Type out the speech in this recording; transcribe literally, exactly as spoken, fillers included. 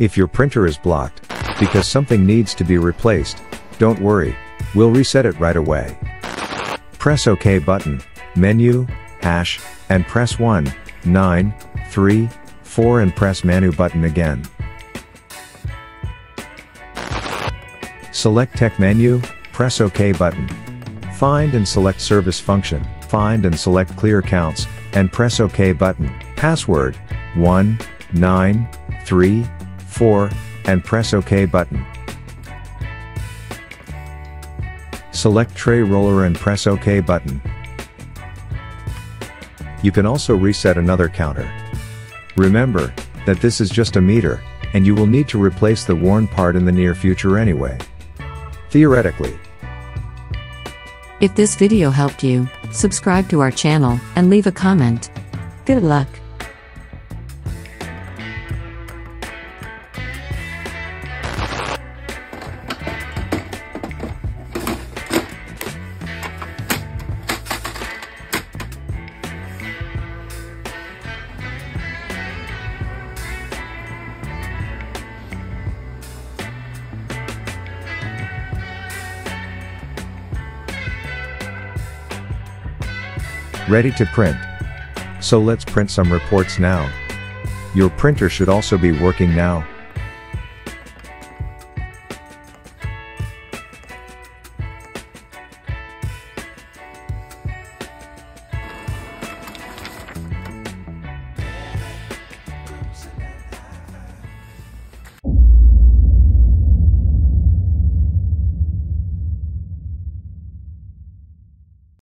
If your printer is blocked because something needs to be replaced, don't worry, we'll reset it right away. Press OK button, menu, hash, and press one, nine, three, four and press menu button again. Select Tech menu, press OK button. Find and select Service function, find and select Clear Counts, and press OK button. Password, one, nine, three, four, and press OK button. Select Tray Roller and press OK button. You can also reset another counter. Remember that this is just a meter, and you will need to replace the worn part in the near future anyway. Theoretically. If this video helped you, subscribe to our channel and leave a comment. Good luck. Ready to print. So let's print some reports now. Your printer should also be working now.